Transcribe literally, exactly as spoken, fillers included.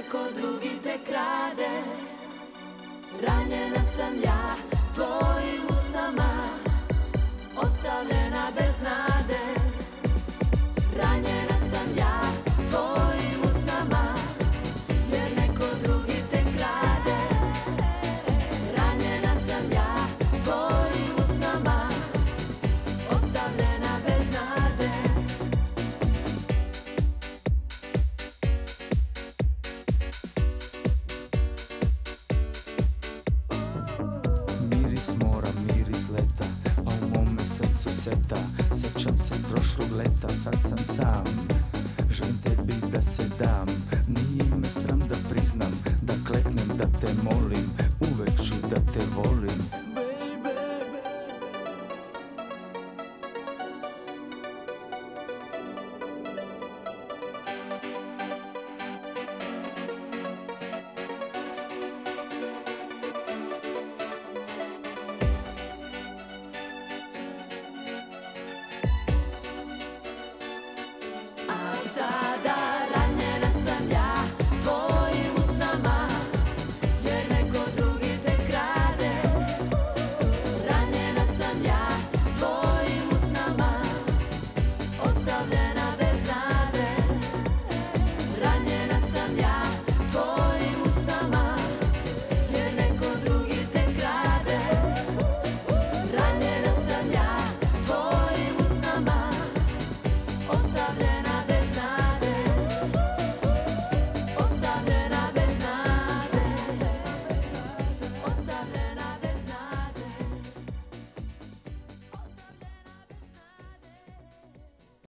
jako drugi te kradę. Ranjena sam ja, tvojim usnama, ostavljena bez nade. Ranjena sam ja, tvojim usnama, jer neko drugi te krade. Ranjena sam ja, tvojim usnama, ostavljena bez nade. Miris mora, miris leta, a u mome srcu seta. Sjećam se prošlog leta, sad sam sam. Želim tebi da se dam, nije me sram da priznam, da kleknem, da te molim.